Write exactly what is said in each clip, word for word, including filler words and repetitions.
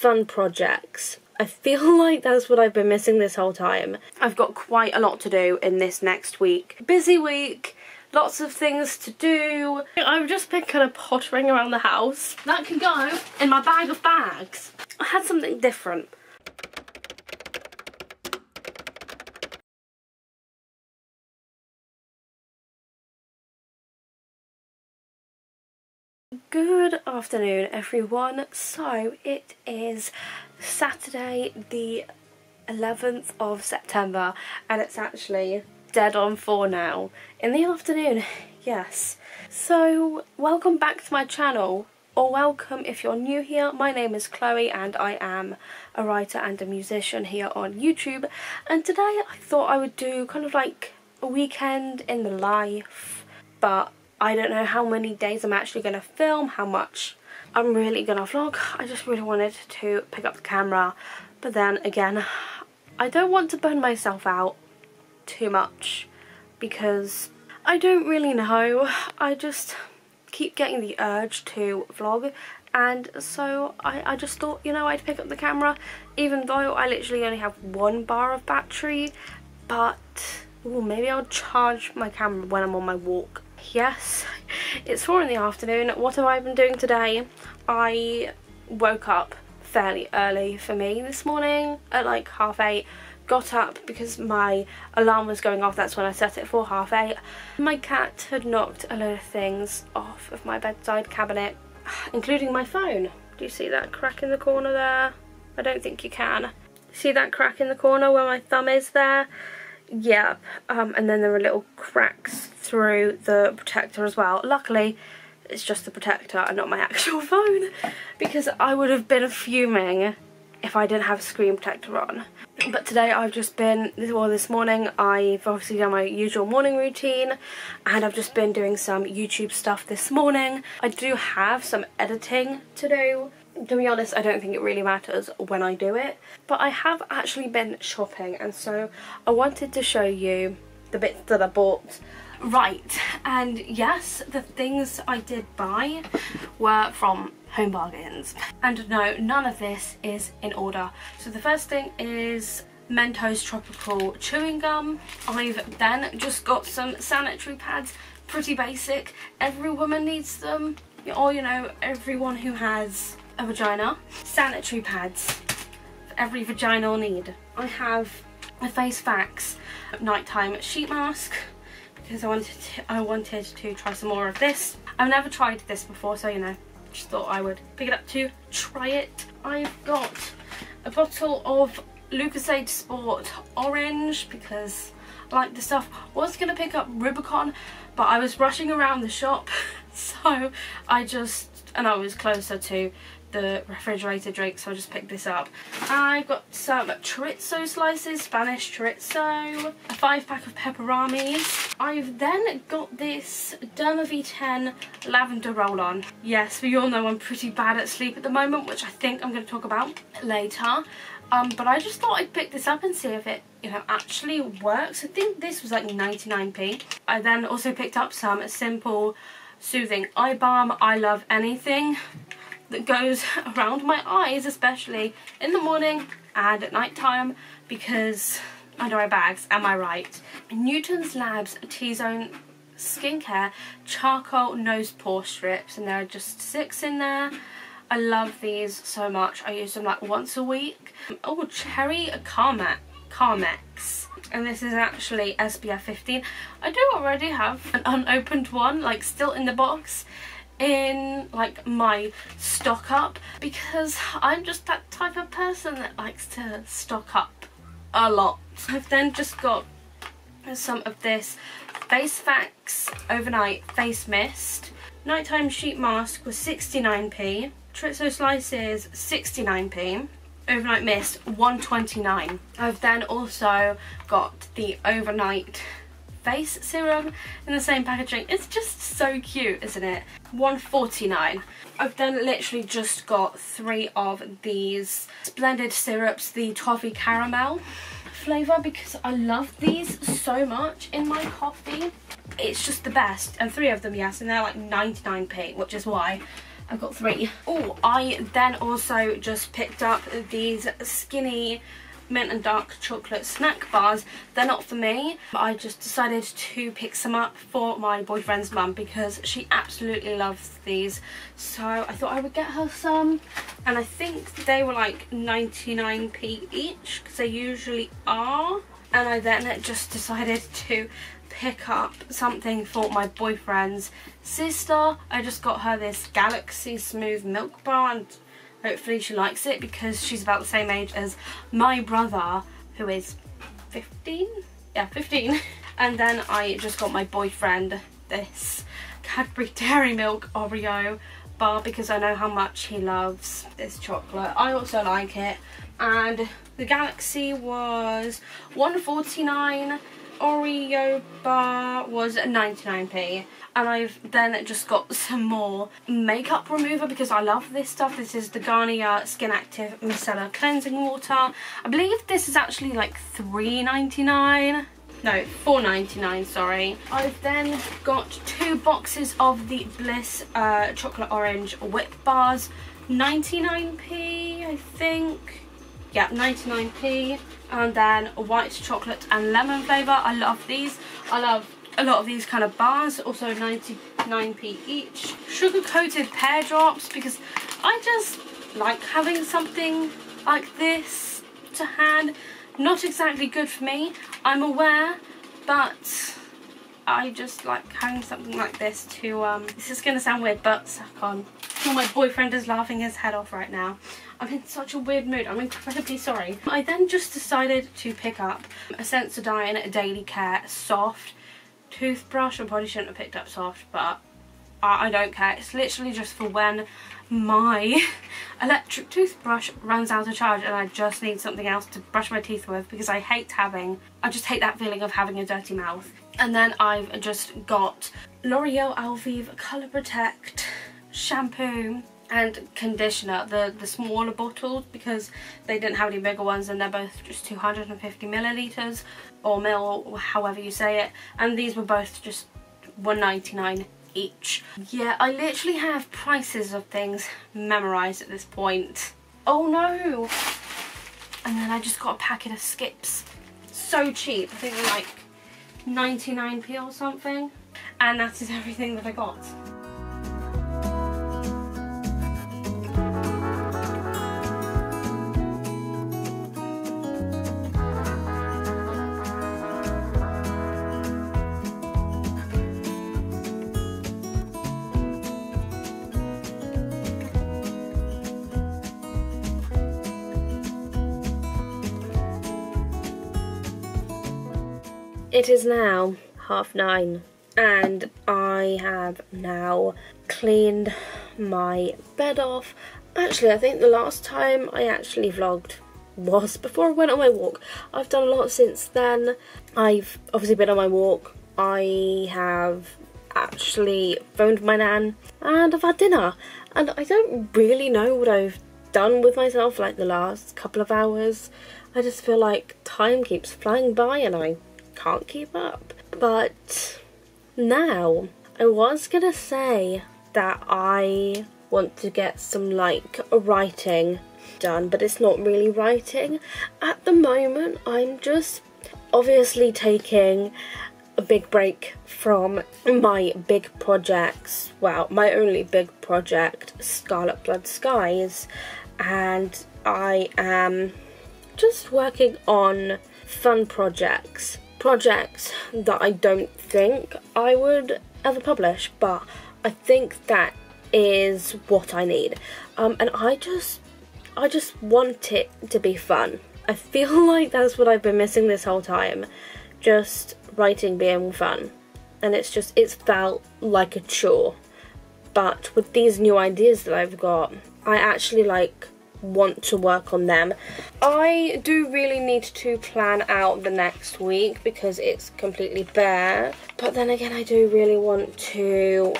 fun projects. I feel like that's what I've been missing this whole time. I've got quite a lot to do in this next week. Busy week, lots of things to do. I've just been kind of pottering around the house. That can go in my bag of bags. I had something different. Good afternoon, everyone. So it is Saturday the eleventh of September and it's actually dead on four now in the afternoon, yes. So welcome back to my channel, or welcome if you're new here. My name is Chloe and I am a writer and a musician here on YouTube, and today I thought I would do kind of like a weekend in the life, but I don't know how many days I'm actually going to film, how much I'm really going to vlog. I just really wanted to pick up the camera, but then again, I don't want to burn myself out too much because I don't really know. I just keep getting the urge to vlog, and so I, I just thought, you know, I'd pick up the camera, even though I literally only have one bar of battery, but ooh, maybe I'll charge my camera when I'm on my walk. Yes, it's four in the afternoon. What have I been doing today? I woke up fairly early for me this morning at like half eight. Got up because my alarm was going off. That's when I set it for half eight. My cat had knocked a load of things off of my bedside cabinet, including my phone. Do you see that crack in the corner there? I don't think you can. See that crack in the corner where my thumb is there? Yep, um, and then there were little cracks through the protector as well. Luckily, it's just the protector and not my actual phone, because I would have been fuming if I didn't have a screen protector on. But today I've just been, well this morning, I've obviously done my usual morning routine, and I've just been doing some YouTube stuff this morning. I do have some editing to do. To be honest, I don't think it really matters when I do it, but I have actually been shopping, and so I wanted to show you the bits that I bought. Right, and yes, the things I did buy were from Home Bargains, and no, none of this is in order. So the first thing is Mentos tropical chewing gum. I've then just got some sanitary pads, pretty basic, every woman needs them, or you know, everyone who has a vagina. Sanitary pads for every vaginal need. I have a Face Facts nighttime sheet mask because I wanted to, I wanted to try some more of this. I've never tried this before, so you know, just thought I would pick it up to try it. I've got a bottle of Lucozade Sport Orange because I like the stuff. I was gonna pick up Rubicon, but I was rushing around the shop, so I just and I was closer to the refrigerator drink, so I just picked this up. I've got some chorizo slices, Spanish chorizo, a five pack of Pepperamis. I've then got this Derma V ten lavender roll-on. Yes, we all know I'm pretty bad at sleep at the moment, which I think I'm going to talk about later. Um, but I just thought I'd pick this up and see if it, you know, actually works. I think this was like ninety-nine p. I then also picked up some Simple Soothing Eye Balm. I love anything that goes around my eyes, especially in the morning and at night time, because under eye bags, am I right? Newton's Labs T-Zone Skincare Charcoal Nose Pore Strips, and there are just six in there. I love these so much. I use them like once a week. Oh, Cherry Carmex. Carmex. And this is actually S P F fifteen. I do already have an unopened one, like still in the box, in like my stock up, because I'm just that type of person that likes to stock up a lot. I've then just got some of this Face Facts Overnight Face Mist. Nighttime sheet mask was sixty-nine p. Chorizo slices, sixty-nine p. Overnight mist, one twenty-nine. I've then also got the overnight face serum in the same packaging. It's just so cute, isn't it? one forty-nine. I've then literally just got three of these Splendid syrups, the toffee caramel flavor, because I love these so much in my coffee. It's just the best, and three of them, yes, and they're like ninety-nine p, which is why I've got three. Oh, I then also just picked up these skinny mint and dark chocolate snack bars. They're not for me, but I just decided to pick some up for my boyfriend's mum because she absolutely loves these. So I thought I would get her some, and I think they were like ninety-nine p each because they usually are. And I then just decided to pick up something for my boyfriend's sister. I just got her this Galaxy Smooth Milk Bar, and hopefully she likes it because she's about the same age as my brother, who is fifteen? Yeah, fifteen. And then I just got my boyfriend this Cadbury Dairy Milk Oreo bar because I know how much he loves this chocolate. I also like it. And the Galaxy was one forty-nine, Oreo bar was ninety-nine p. And I've then just got some more makeup remover because I love this stuff. This is the Garnier Skin Active Micellar Cleansing Water. I believe this is actually like three ninety-nine. No, four ninety-nine, sorry. I've then got two boxes of the Bliss uh, Chocolate Orange Whip Bars. ninety-nine p, I think. Yeah, ninety-nine p. And then white chocolate and lemon flavour. I love these. I love a lot of these kind of bars, also ninety-nine p each. Sugar coated pear drops because I just like having something like this to hand. Not exactly good for me, I'm aware, but I just like having something like this to, um, this is gonna sound weird, but suck on. Oh, my boyfriend is laughing his head off right now. I'm in such a weird mood, I'm incredibly sorry. I then just decided to pick up a Sensodyne Daily Care Soft toothbrush. I probably shouldn't have picked up soft, but I, I don't care. It's literally just for when my electric toothbrush runs out of charge and I just need something else to brush my teeth with because I hate having, I just hate that feeling of having a dirty mouth. And then I've just got L'Oreal Elvive Colour Protect shampoo and conditioner, the the smaller bottles because they didn't have any bigger ones, and they're both just two hundred fifty milliliters or mil, or however you say it, and these were both just one ninety-nine each. Yeah, I literally have prices of things memorized at this point. Oh no. And then I just got a packet of Skips, so cheap. I think they're like ninety-nine p or something. And that is everything that I got. It is now half nine and I have now cleaned my bed off. Actually, I think the last time I actually vlogged was before I went on my walk. I've done a lot since then. I've obviously been on my walk. I have actually phoned my nan and I've had dinner. And I don't really know what I've done with myself like the last couple of hours. I just feel like time keeps flying by and I can't keep up. But now I was gonna say that I want to get some like writing done, but it's not really writing at the moment. I'm just obviously taking a big break from my big projects, well, my only big project, Scarlet Blood Skies, and I am just working on fun projects projects that I don't think I would ever publish, but I think that is what I need. Um, and I just, I just want it to be fun. I feel like that's what I've been missing this whole time, just writing being fun. And it's just, it's felt like a chore. But with these new ideas that I've got, I actually like want to work on them. I do really need to plan out the next week because it's completely bare, but then again I do really want to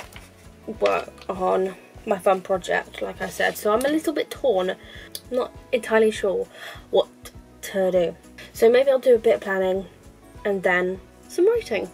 work on my fun project like I said, so I'm a little bit torn. I'm not entirely sure what to do, so maybe I'll do a bit of planning and then some writing.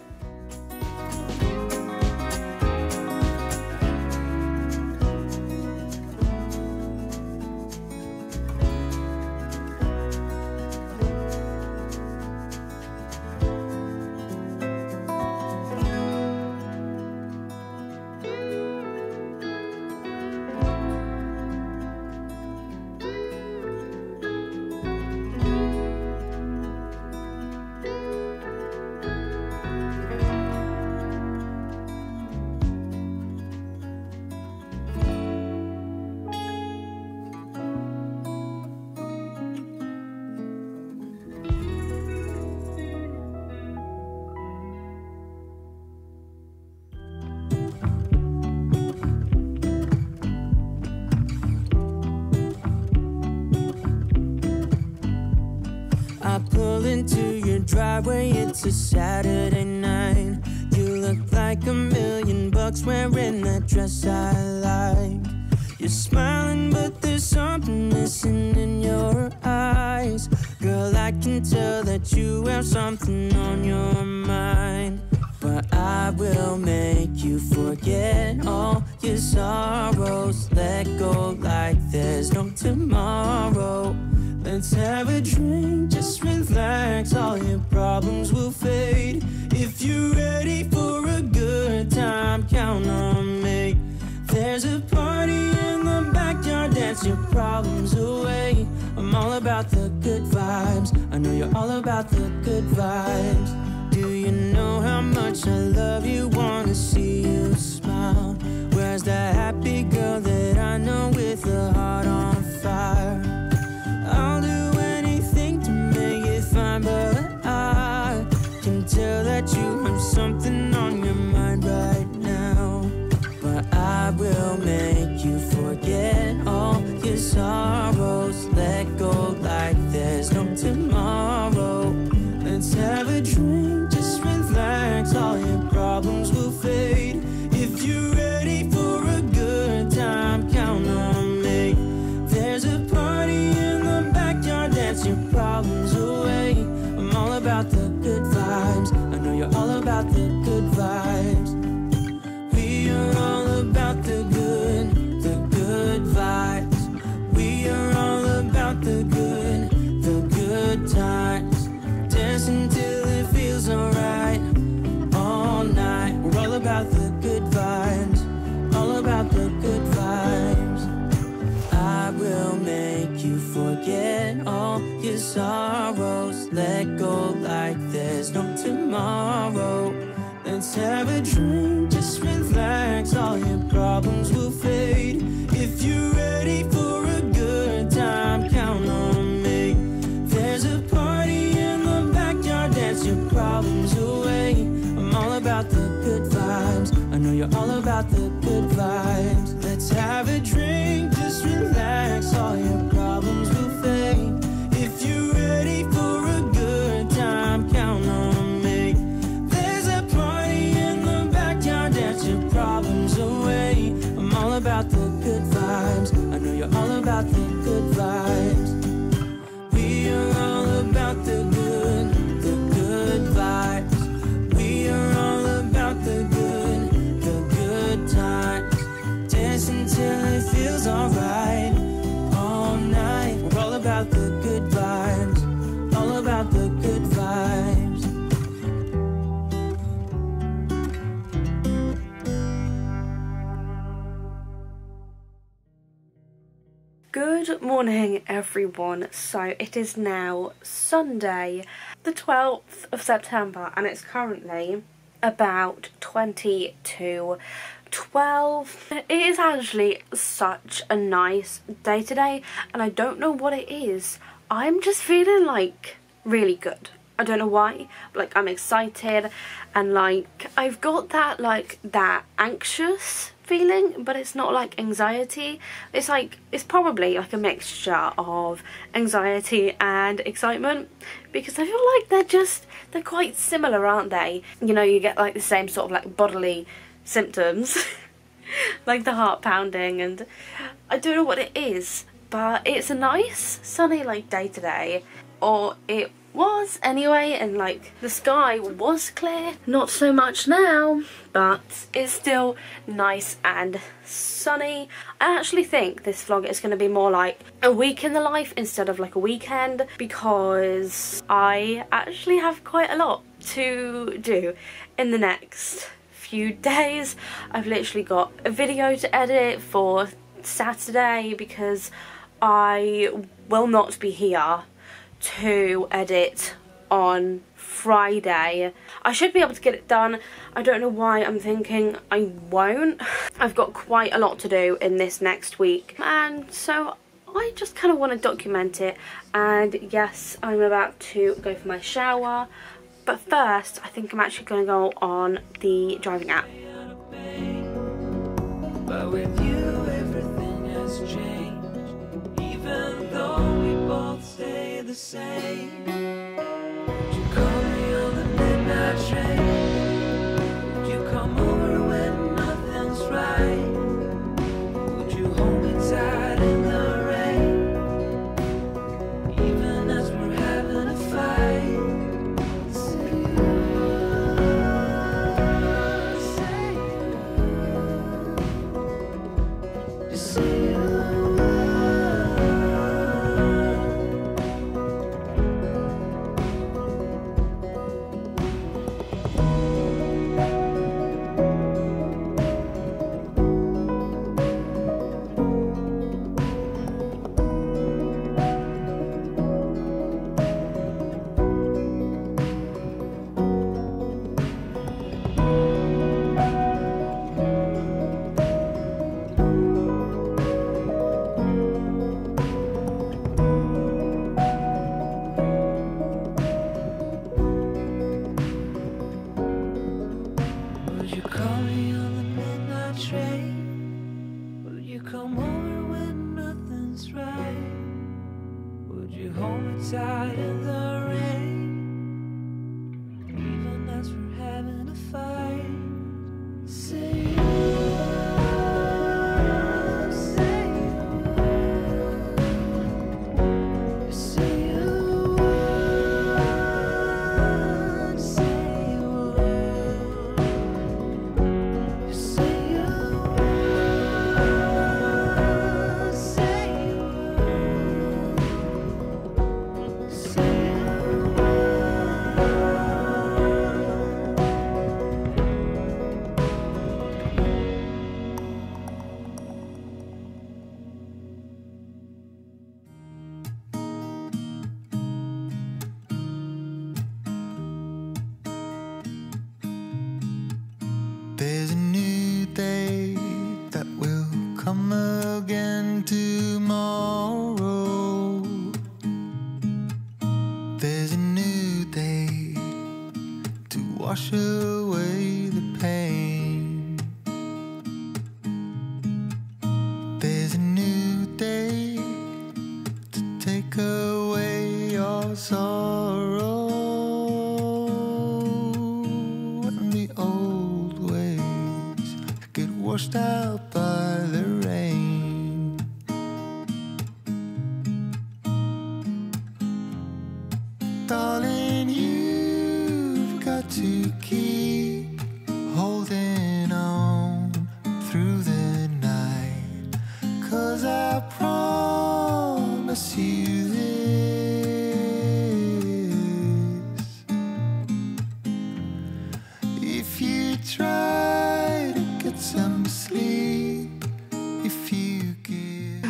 I pull into your driveway, it's a Saturday night. You look like a million bucks wearing that dress I like. You're smiling, but there's something missing in your eyes. Girl, I can tell that you have something on your mind. But I will make you forget all your sorrows. Let go like there's no tomorrow. Let's have a drink, just relax, all your problems will fade. If you're ready for a good time, count on me. There's a party in the backyard, dance your problems away. I'm all about the good vibes, I know you're all about the good vibes. Do you know how much I love you, wanna see you smile? Where's that happy girl that I know with a heart on fire? I'll do anything to make it fine, but I can tell that you have something on your mind right now. But I will make you forget all your sorrows. Let go like there's no tomorrow. Let's have a drink, just relax, all your problems will fade. If you're ready for a good time, count on me. There's a party in the backyard, dance your problems away. I'm all about the good vibes, I know you're all about the good vibes. We are all about the good, the good vibes. We are all about the good, the good times. Dancing till it feels alright, all night. We're all about the good vibes, all about the good vibes. I will make you forget all your sorrows. Let go like there's no tomorrow. Let's have a drink, just relax, all your problems will fade. If you're ready for a good time, count on me. There's a party in the backyard, dance your problems away. I'm all about the good vibes, I know you're all about the good vibes. Let's have a drink, just relax, all your problems will fade. If you're ready for a good time, count on me. Your problems away. I'm all about the good vibes, I know you're all about the good vibes. We are all about the good, the good vibes. We are all about the good, the good times. Dance until it feels alright, all night. We're all about the good vibes, all about the good vibes. Good morning everyone, so it is now Sunday the twelfth of September and it's currently about twenty to twelve. It is actually such a nice day today and I don't know what it is, I'm just feeling like really good. I don't know why, but like I'm excited and like I've got that like that anxious feeling, but it's not like anxiety, it's like it's probably like a mixture of anxiety and excitement because I feel like they're just they're quite similar, aren't they? You know, you get like the same sort of like bodily symptoms like the heart pounding, and I don't know what it is, but it's a nice sunny like day today, or it was anyway, and like the sky was clear, not so much now, but it's still nice and sunny. I actually think this vlog is going to be more like a week in the life instead of like a weekend because I actually have quite a lot to do in the next few days. I've literally got a video to edit for Saturday because I will not be here to edit on Friday. I should be able to get it done. I don't know why I'm thinking I won't. I've got quite a lot to do in this next week and so I just kind of want to document it. And yes, I'm about to go for my shower, but first I think I'm actually going to go on the driving app. But with you everything has changed, even though we both stay the same. Would you hold me tight in the rain, even as we're having a fight? Say a word, say a word, say a word, say a word, say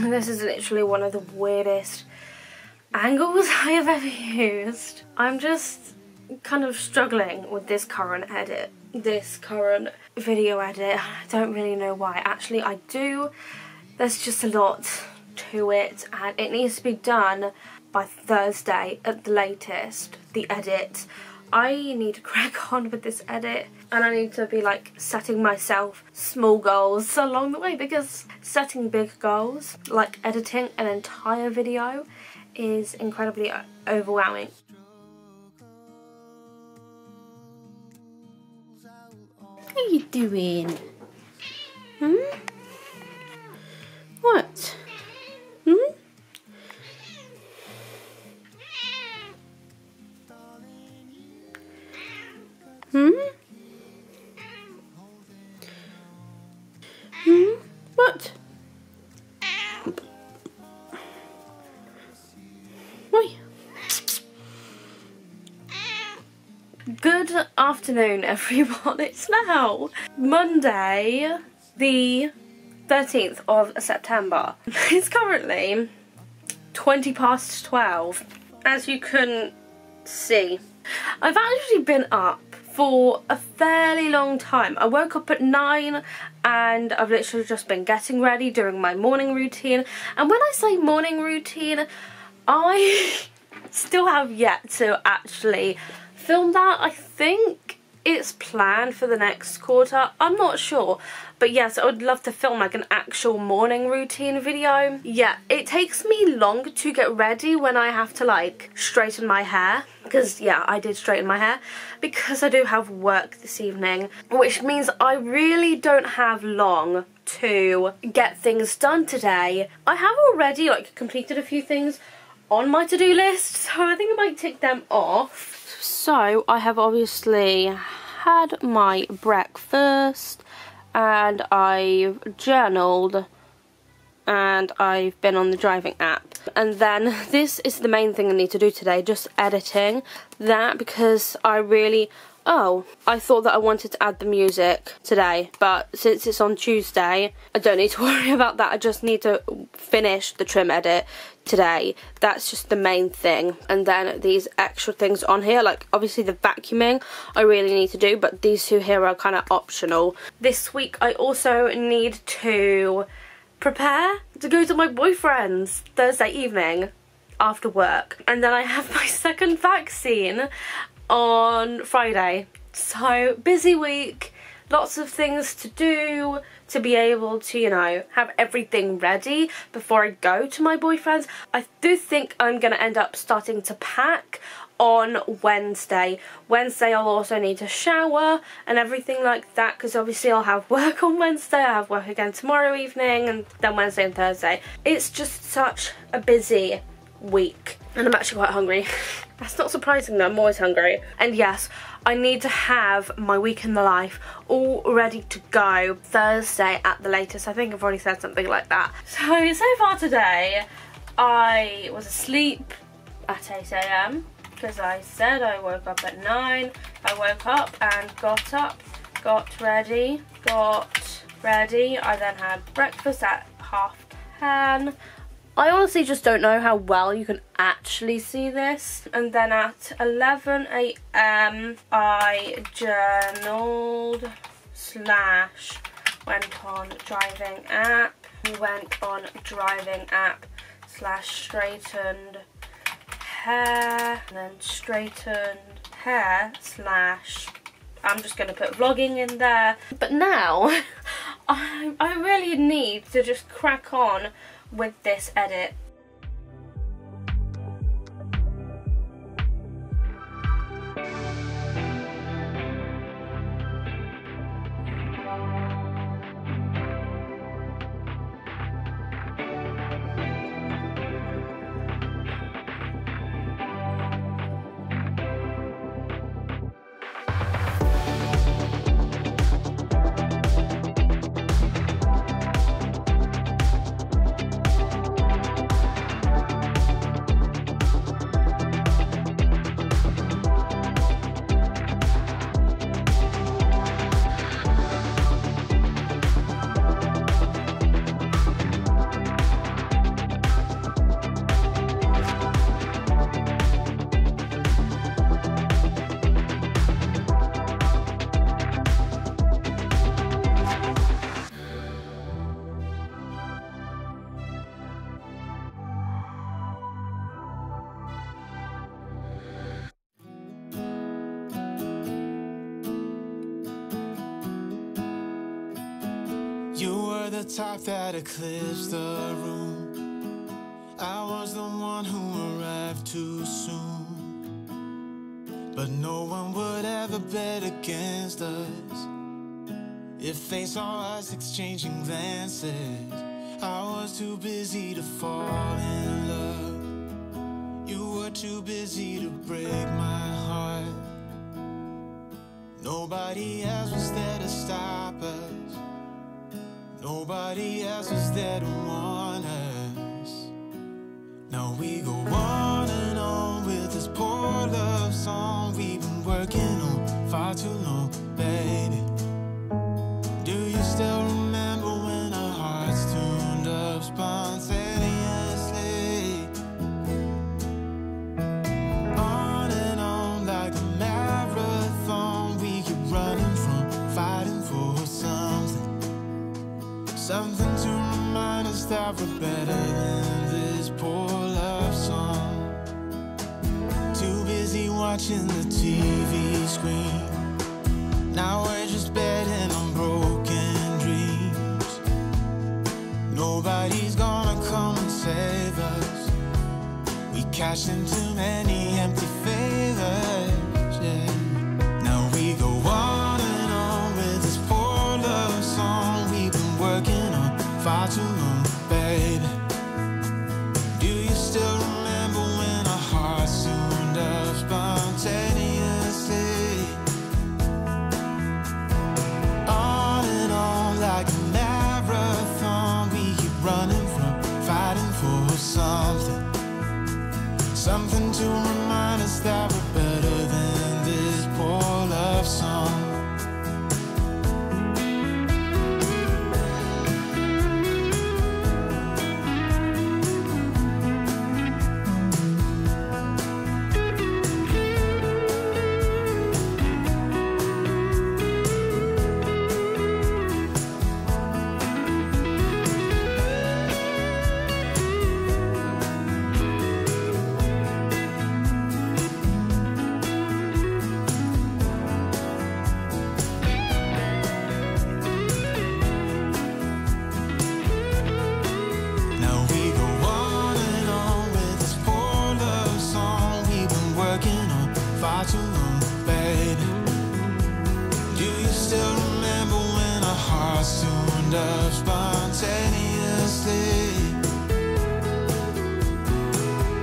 This is literally one of the weirdest angles I have ever used. I'm just kind of struggling with this current edit, this current video edit. I don't really know why. Actually, I do. There's just a lot to it, and it needs to be done by Thursday at the latest, the edit. I need to crack on with this edit, and I need to be like setting myself small goals along the way, because setting big goals, like editing an entire video, is incredibly overwhelming. What are you doing? Hmm? What? Hmm? Hmm? Hmm? What? Why? Good afternoon, everyone. It's now Monday, the thirteenth of September. It's currently twenty past twelve. As you can see, I've actually been up for a fairly long time. I woke up at nine and I've literally just been getting ready, doing my morning routine. And when I say morning routine, I still have yet to actually film that. I think it's planned for the next quarter. I'm not sure. But yes, I would love to film like an actual morning routine video. Yeah, it takes me longer to get ready when I have to like straighten my hair. Because, yeah, I did straighten my hair because I do have work this evening, which means I really don't have long to get things done today. I have already, like, completed a few things on my to-do list, so I think I might tick them off. So, I have obviously had my breakfast, and I've journaled, and I've been on the driving app. And then this is the main thing I need to do today, just editing that, because I really, oh, I thought that I wanted to add the music today, but since it's on Tuesday, I don't need to worry about that. I just need to finish the trim edit today. That's just the main thing. And then these extra things on here, like obviously the vacuuming I really need to do, but these two here are kind of optional. This week I also need to prepare to go to my boyfriend's Thursday evening after work, and then I have my second vaccine on Friday. So busy week, lots of things to do to be able to, you know, have everything ready before I go to my boyfriend's. I do think I'm going to end up starting to pack on Wednesday. Wednesday I'll also need to shower and everything like that, because obviously I'll have work on Wednesday, I have work again tomorrow evening, and then Wednesday and Thursday. It's just such a busy week, and I'm actually quite hungry. That's not surprising though, I'm always hungry. And yes, I need to have my week in the life all ready to go Thursday at the latest. I think I've already said something like that. So, so far today, I was asleep at eight A M because I said I woke up at nine. I woke up and got up, got ready, got ready. I then had breakfast at half ten. I honestly just don't know how well you can actually see this. And then at eleven A M I journaled slash went on driving app, went on driving app slash straightened hair, and then straightened hair slash, I'm just going to put vlogging in there. But now I, I really need to just crack on with this edit. The type that eclipsed the room. I was the one who arrived too soon, but no one would ever bet against us. If they saw us exchanging glances, I was too busy to fall in love. You were too busy to break my heart. Nobody else was there to stop us. Nobody else was there to warn us. Now we go on and on with this poor love song we've been working on far too long, baby. Do you still remember when our hearts tuned up spontaneously? On and on like a marathon, we keep running from fighting for something. Something to remind us that we're better than this poor love song. Too busy watching the T V screen. Now we're just betting on broken dreams. Nobody's gonna come and save us. We cash in too many empty favors, yeah. Now we go on and on with this poor love song working on far too long, baby. Do you still remember when our hearts tuned up spontaneously? On and on like a marathon, we keep running from fighting for something. Something to remind us that we're better than this poor love song. still remember when our hearts tuned up spontaneously.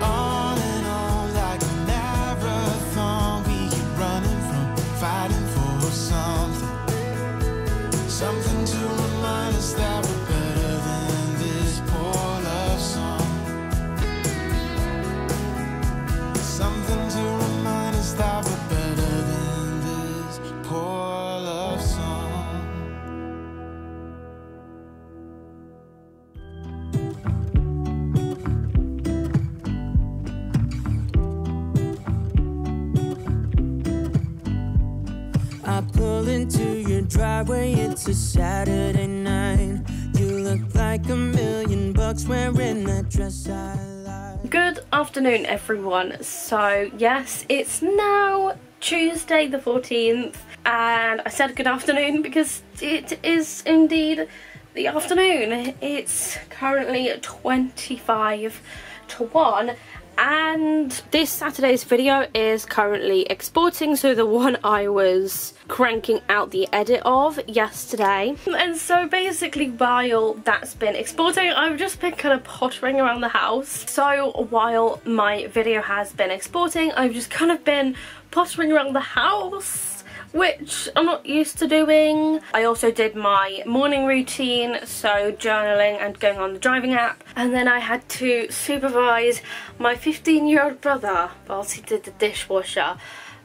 On and on like a marathon, we keep running from fighting for something, something to remind us that we're better than this poor love song, something to remind us that we're better than love song. I pull into your driveway, it's a Saturday night. You look like a million bucks wearing that dress I like. Good afternoon, everyone. So yes, it's now Tuesday the fourteenth. And I said good afternoon because it is indeed the afternoon. It's currently twenty-five to one, and this Saturday's video is currently exporting, so the one I was cranking out the edit of yesterday. And so basically while that's been exporting, I've just been kind of pottering around the house. So while my video has been exporting, I've just kind of been pottering around the house, which I'm not used to doing. I also did my morning routine, so journaling and going on the driving app. And then I had to supervise my fifteen year old brother whilst he did the dishwasher.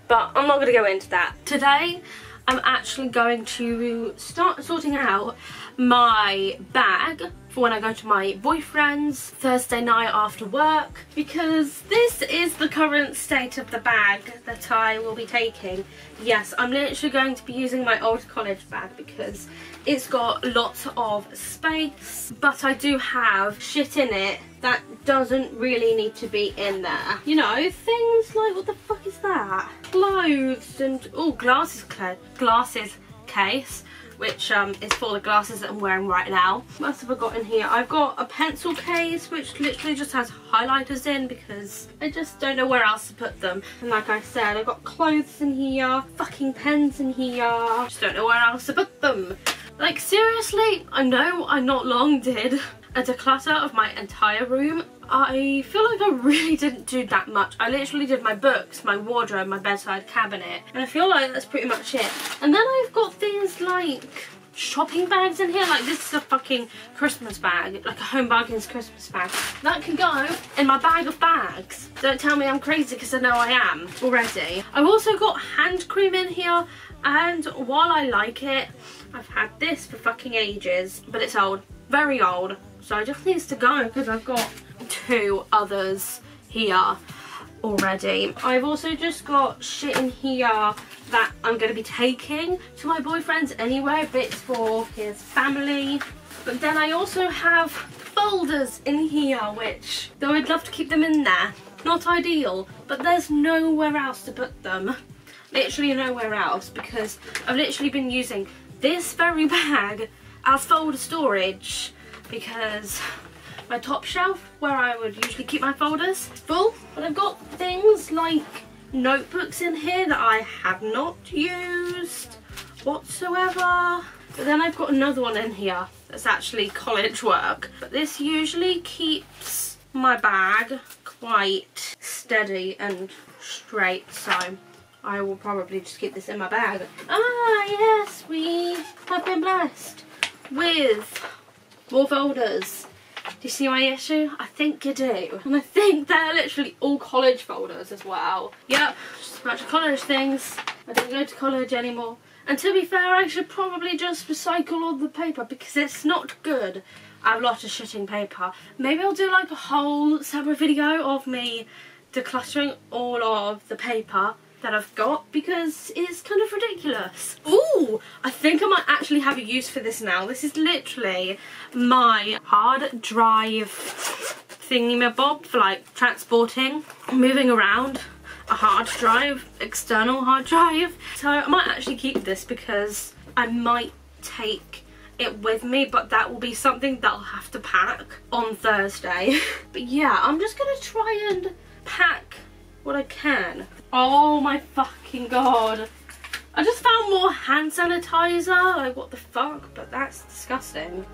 But I'm not gonna go into that. Today, I'm actually going to start sorting out my bag for when I go to my boyfriend's Thursday night after work, because this is the current state of the bag that I will be taking. Yes, I'm literally going to be using my old college bag because it's got lots of space, but I do have shit in it that doesn't really need to be in there. You know, things like, what the fuck is that? Clothes and, oh, glasses, glasses case, which um, is for the glasses that I'm wearing right now. What else have I got in here? I've got a pencil case, which literally just has highlighters in because I just don't know where else to put them. And like I said, I've got clothes in here, fucking pens in here. Just don't know where else to put them. Like seriously, I know I not long did a declutter of my entire room. I feel like I really didn't do that much. I literally did my books, my wardrobe, my bedside cabinet, and I feel like that's pretty much it. And then I've got things like shopping bags in here. Like this is a fucking Christmas bag, like a Home Bargains Christmas bag. That can go in my bag of bags. Don't tell me I'm crazy because I know I am already. I've also got hand cream in here, and while I like it, I've had this for fucking ages, but it's old, very old. So I just need to go because I've got two others here already. I've also just got shit in here that I'm going to be taking to my boyfriend's anyway, but it's for his family. But then I also have folders in here, which, though I'd love to keep them in there, not ideal, but there's nowhere else to put them. Literally nowhere else, because I've literally been using this very bag as folder storage because my top shelf, where I would usually keep my folders, is full. But I've got things like notebooks in here that I have not used whatsoever. But then I've got another one in here that's actually college work. But this usually keeps my bag quite steady and straight, so I will probably just keep this in my bag. Ah, yes, we have been blessed with more folders. Do you see my issue? I think you do. And I think they're literally all college folders as well. Yep, just a bunch of college things. I don't go to college anymore. And to be fair, I should probably just recycle all the paper because it's not good. I have a lot of shitting paper. Maybe I'll do like a whole separate video of me decluttering all of the paper that I've got because it's kind of ridiculous. Ooh, I think I might actually have a use for this now. This is literally my hard drive thingy-mabob for like transporting, moving around a hard drive, external hard drive. So I might actually keep this because I might take it with me, but that will be something that I'll have to pack on Thursday. But yeah, I'm just gonna try and pack what I can. Oh my fucking god. I just found more hand sanitizer, like what the fuck, but that's disgusting.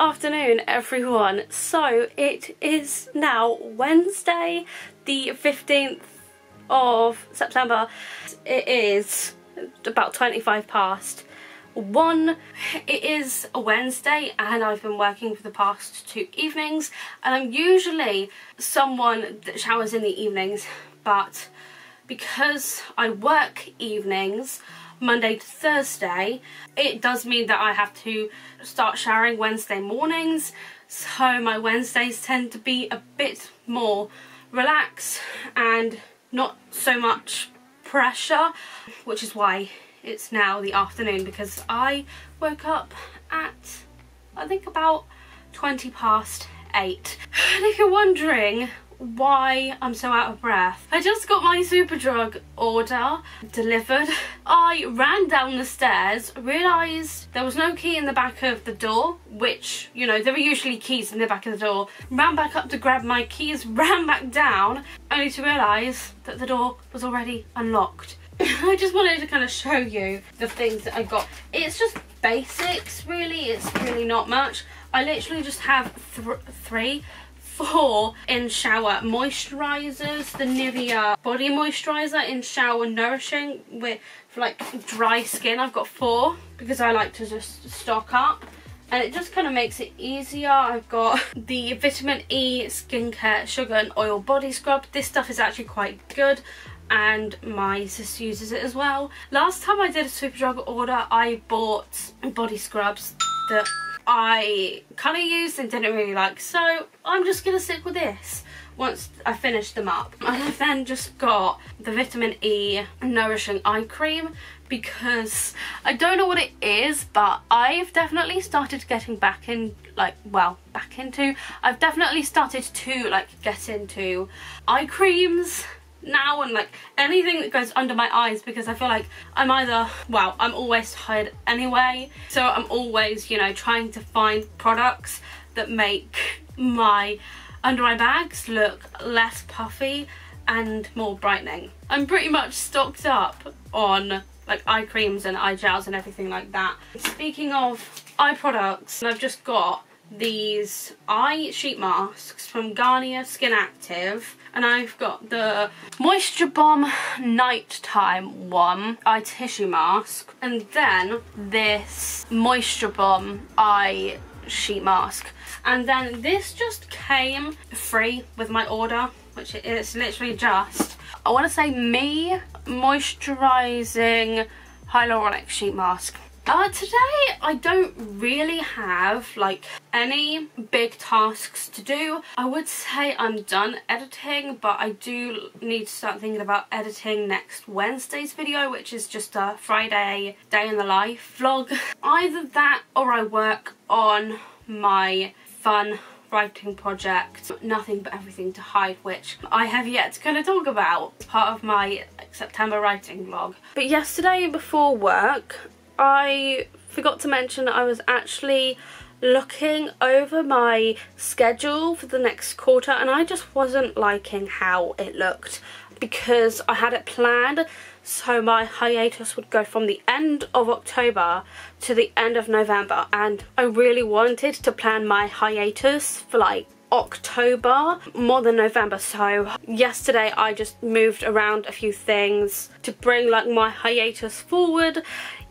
Afternoon everyone, so it is now Wednesday the fifteenth of September. It is about twenty-five past one. It is a Wednesday and I've been working for the past two evenings, and I'm usually someone that showers in the evenings, but because I work evenings Monday to Thursday, it does mean that I have to start showering Wednesday mornings, so my Wednesdays tend to be a bit more relaxed and not so much pressure, which is why it's now the afternoon, because I woke up at I think about twenty past eight. And if you're wondering why I'm so out of breath, I just got my Superdrug order delivered. I ran down the stairs, realised there was no key in the back of the door, which, you know, there were usually keys in the back of the door. Ran back up to grab my keys, ran back down, only to realise that the door was already unlocked. I just wanted to kind of show you the things that I got. It's just basics, really. It's really not much. I literally just have th three Four in shower moisturizers, the Nivea body moisturizer in shower nourishing with for like dry skin. I've got four because I like to just stock up and it just kind of makes it easier. I've got the vitamin E skincare sugar and oil body scrub. This stuff is actually quite good and my sister uses it as well. Last time I did a Superdrug order, I bought body scrubs that I kind of used and didn't really like, so I'm just gonna stick with this once I finish them up. I then just got the vitamin E nourishing eye cream because I don't know what it is, but I've definitely started getting back in like well back into I've definitely started to like get into eye creams now and like anything that goes under my eyes, because I feel like I'm either well I'm always tired anyway, so I'm always, you know, trying to find products that make my under eye bags look less puffy and more brightening. I'm pretty much stocked up on like eye creams and eye gels and everything like that. Speaking of eye products, I've just got these eye sheet masks from Garnier Skin Active, and I've got the Moisture Bomb Nighttime one eye tissue mask, and then this Moisture Bomb eye sheet mask, and then this just came free with my order, which is literally just I want to say me moisturizing hyaluronic sheet mask. Uh, today I don't really have like any big tasks to do. I would say I'm done editing, but I do need to start thinking about editing next Wednesday's video, which is just a Friday day in the life vlog. Either that or I work on my fun writing project, Nothing But Everything To Hide, which I have yet to kind of talk about. It's part of my like, September writing vlog. But yesterday before work, I forgot to mention that I was actually looking over my schedule for the next quarter, and I just wasn't liking how it looked because I had it planned so my hiatus would go from the end of October to the end of November, and I really wanted to plan my hiatus for like October more than November. So yesterday I just moved around a few things to bring like my hiatus forward.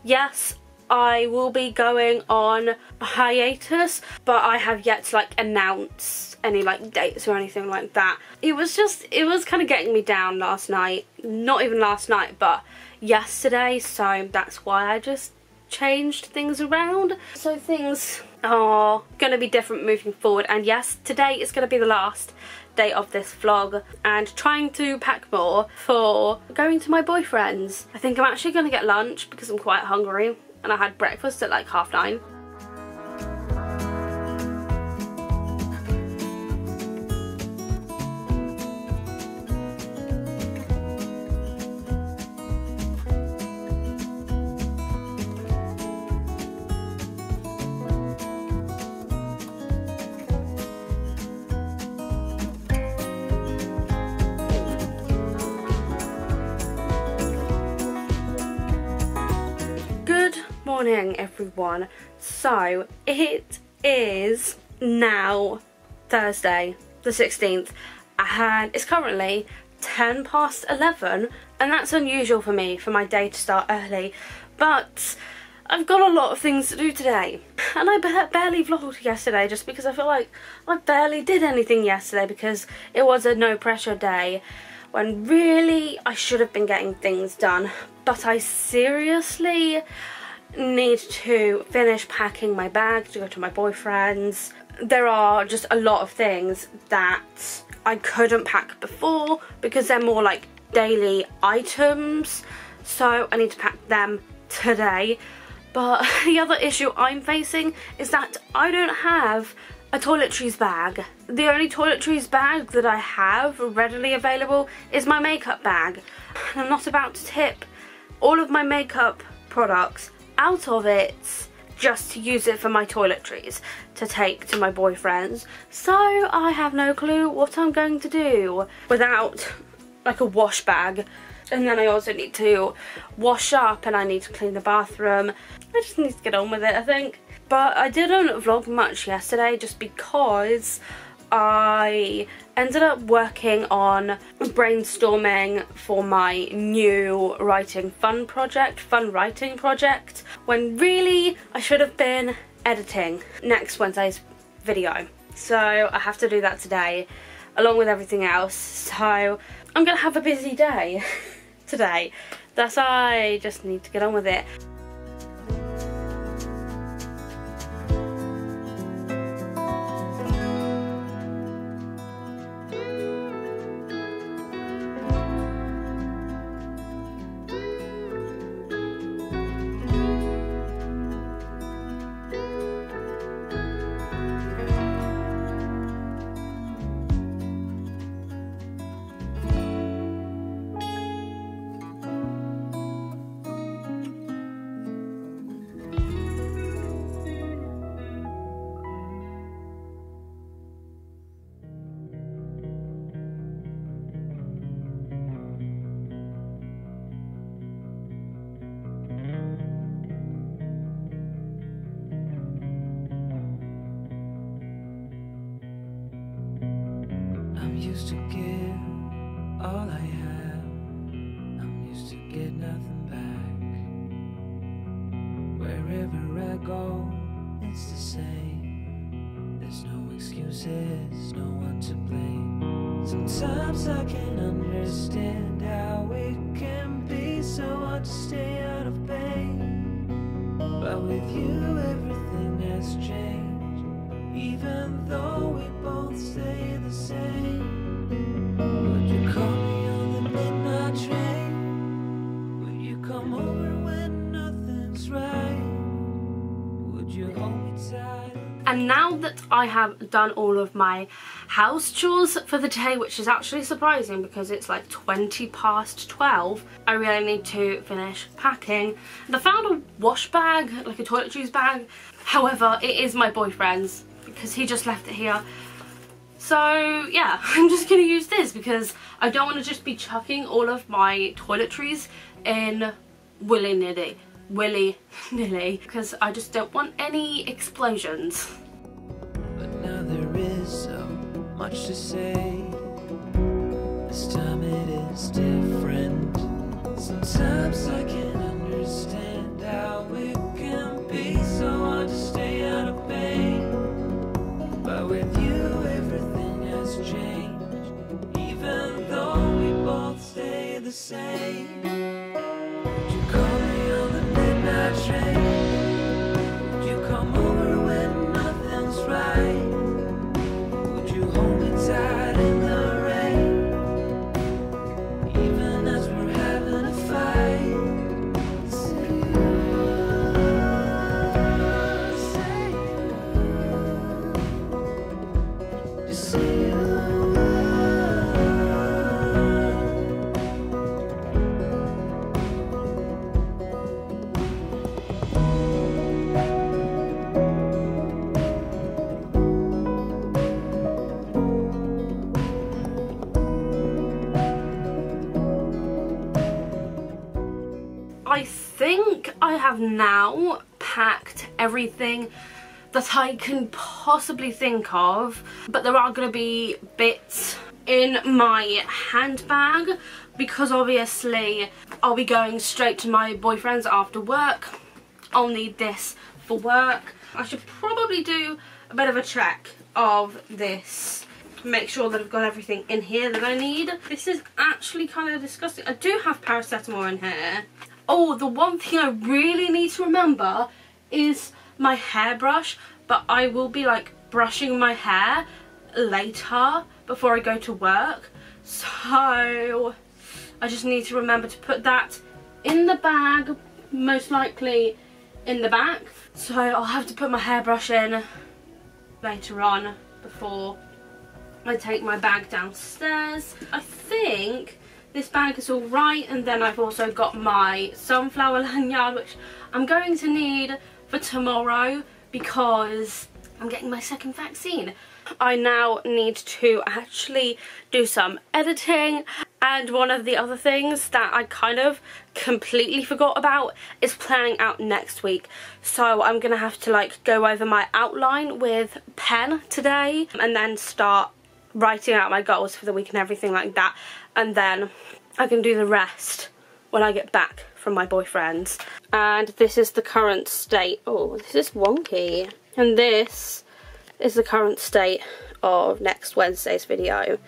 Yes, I will be going on a hiatus, but I have yet to like announce any like dates or anything like that. It was just, it was kind of getting me down last night, not even last night but yesterday, so that's why I just changed things around. So things are going to be different moving forward, and yes, today is going to be the last day of this vlog, and trying to pack more for going to my boyfriend's. I think I'm actually going to get lunch because I'm quite hungry and I had breakfast at like half nine. Morning everyone, so it is now Thursday the sixteenth and it's currently ten past eleven, and that's unusual for me for my day to start early, but I've got a lot of things to do today. And I ba barely vlogged yesterday just because I feel like I barely did anything yesterday because it was a no pressure day when really I should have been getting things done, but I seriously need to finish packing my bag to go to my boyfriend's. There are just a lot of things that I couldn't pack before because they're more like daily items, so I need to pack them today. But the other issue I'm facing is that I don't have a toiletries bag. The only toiletries bag that I have readily available is my makeup bag, and I'm not about to tip all of my makeup products out of it just to use it for my toiletries to take to my boyfriend's. So I have no clue what I'm going to do without like a wash bag, and then I also need to wash up and I need to clean the bathroom. I just need to get on with it, I think. But I didn't vlog much yesterday just because I ended up working on brainstorming for my new writing fun project, fun writing project, when really I should have been editing next Wednesday's video. So I have to do that today along with everything else. So I'm gonna have a busy day today. That's I just need to get on with it. Used to give all I have, I'm used to get nothing back. Wherever I go, it's the same. There's no excuses, no one to blame. Sometimes I can't understand how it can be so hard to stay out of pain. But And now that I have done all of my house chores for the day, which is actually surprising because it's like twenty past twelve, I really need to finish packing. And I found a wash bag, like a toiletries bag. However, it is my boyfriend's because he just left it here. So yeah, I'm just going to use this because I don't want to just be chucking all of my toiletries in willy-nilly. willy-nilly because I just don't want any explosions. But now there is so much to say. This time it is different. Sometimes I can't understand how it can be so hard to stay out of pain. But with you everything has changed, even though we both stay the same. Would you come over when nothing's right? Would you hold me tight in the rain? Even as we're having a fight. Say you, say you. I think I have now packed everything that I can possibly think of, but there are going to be bits in my handbag because obviously I'll be going straight to my boyfriend's after work. I'll need this for work. I should probably do a bit of a check of this, make sure that I've got everything in here that I need. This is actually kind of disgusting. I do have paracetamol in here. Oh, the one thing I really need to remember is my hairbrush, but I will be like brushing my hair later before I go to work. So I just need to remember to put that in the bag, most likely in the back. So I'll have to put my hairbrush in later on before I take my bag downstairs. I think this bag is all right, and then I've also got my sunflower lanyard, which I'm going to need for tomorrow because I'm getting my second vaccine. I now need to actually do some editing, and one of the other things that I kind of completely forgot about is planning out next week. So I'm gonna have to like go over my outline with pen today and then start writing out my goals for the week and everything like that, and then I can do the rest when I get back from my boyfriend's. And this is the current state. Oh, this is wonky. And this is the current state of next Wednesday's video.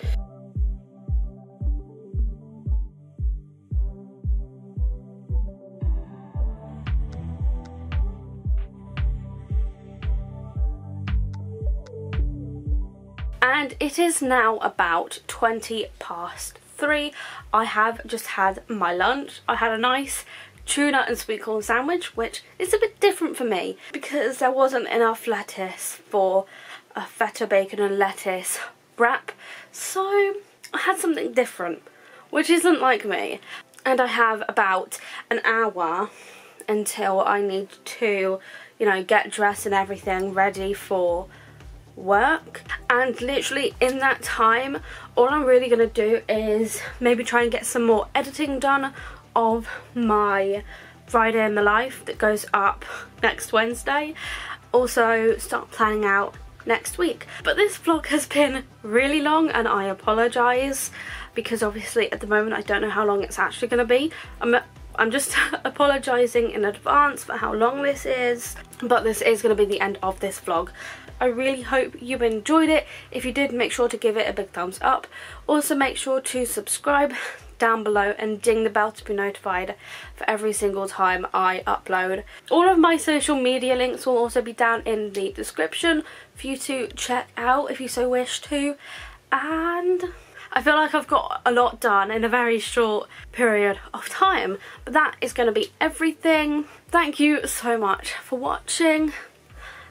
And it is now about twenty past three. I have just had my lunch. I had a nice tuna and sweet corn sandwich, which is a bit different for me because there wasn't enough lettuce for a feta bacon and lettuce wrap. So I had something different, which isn't like me. And I have about an hour until I need to, you know, get dressed and everything ready for work, and literally in that time all I'm really gonna do is maybe try and get some more editing done of my Friday in the Life that goes up next Wednesday, also start planning out next week. But this vlog has been really long and I apologize because obviously at the moment I don't know how long it's actually gonna be. I'm I'm just apologizing in advance for how long this is, but this is gonna be the end of this vlog. I really hope you enjoyed it. If you did, make sure to give it a big thumbs up. Also make sure to subscribe down below and ding the bell to be notified for every single time I upload. All of my social media links will also be down in the description for you to check out if you so wish to. And I feel like I've got a lot done in a very short period of time. But that is going to be everything. Thank you so much for watching.